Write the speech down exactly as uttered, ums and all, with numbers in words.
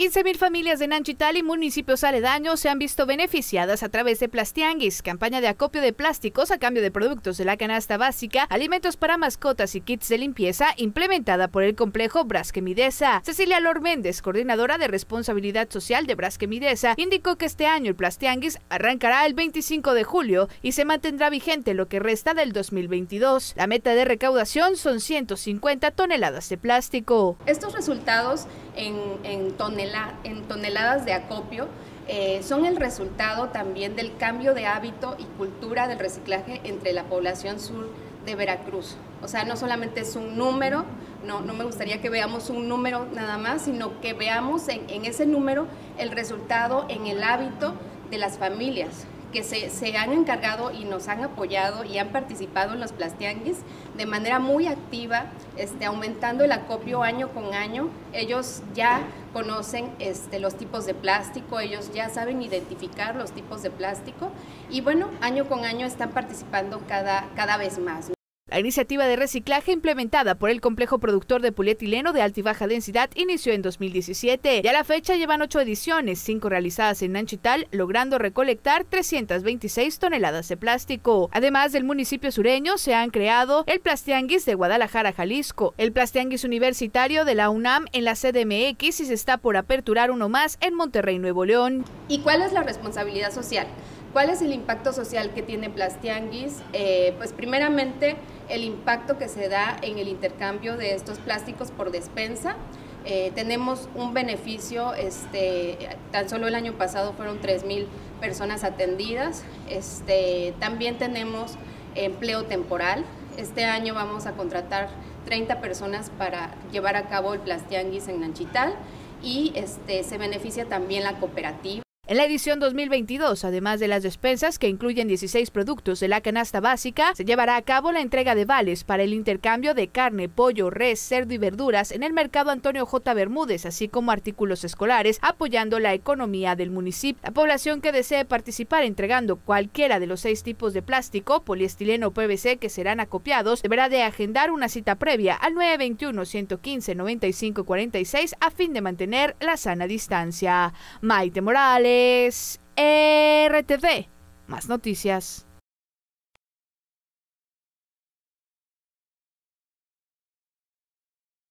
quince mil familias de Nanchital y municipios aledaños se han visto beneficiadas a través de Plastianguis, campaña de acopio de plásticos a cambio de productos de la canasta básica, alimentos para mascotas y kits de limpieza, implementada por el complejo Braskem-Idesa. Cecilia Lord Mendez, coordinadora de responsabilidad social de Braskem-Idesa, indicó que este año el Plastianguis arrancará el veinticinco de julio y se mantendrá vigente lo que resta del dos mil veintidós. La meta de recaudación son ciento cincuenta toneladas de plástico. Estos resultados en, en toneladas en toneladas de acopio eh, son el resultado también del cambio de hábito y cultura del reciclaje entre la población sur de Veracruz. O sea, no solamente es un número, no, no me gustaría que veamos un número nada más, sino que veamos en, en ese número el resultado en el hábito de las familias que se, se han encargado y nos han apoyado y han participado en los Plastianguis de manera muy activa, este, aumentando el acopio año con año. Ellos ya conocen este, los tipos de plástico, ellos ya saben identificar los tipos de plástico y bueno, año con año están participando cada, cada vez más. La iniciativa de reciclaje implementada por el complejo productor de polietileno de alta y baja densidad inició en dos mil diecisiete y a la fecha llevan ocho ediciones, cinco realizadas en Nanchital, logrando recolectar trescientas veintiséis toneladas de plástico. Además del municipio sureño se han creado el Plastianguis de Guadalajara, Jalisco, el Plastianguis universitario de la UNAM en la C D M X y se está por aperturar uno más en Monterrey, Nuevo León. ¿Y cuál es la responsabilidad social? ¿Cuál es el impacto social que tiene Plastianguis? Eh, pues primeramente el impacto que se da en el intercambio de estos plásticos por despensa. Eh, tenemos un beneficio, este, tan solo el año pasado fueron tres mil personas atendidas. Este, también tenemos empleo temporal. Este año vamos a contratar treinta personas para llevar a cabo el Plastianguis en Nanchital y este, se beneficia también la cooperativa. En la edición dos mil veintidós, además de las despensas que incluyen dieciséis productos de la canasta básica, se llevará a cabo la entrega de vales para el intercambio de carne, pollo, res, cerdo y verduras en el mercado Antonio J. Bermúdez, así como artículos escolares, apoyando la economía del municipio. La población que desee participar entregando cualquiera de los seis tipos de plástico, poliestileno o P V C que serán acopiados, deberá de agendar una cita previa al nueve dos uno, uno uno cinco, nueve cinco cuatro seis a fin de mantener la sana distancia. Maite Morales, R T V, más noticias.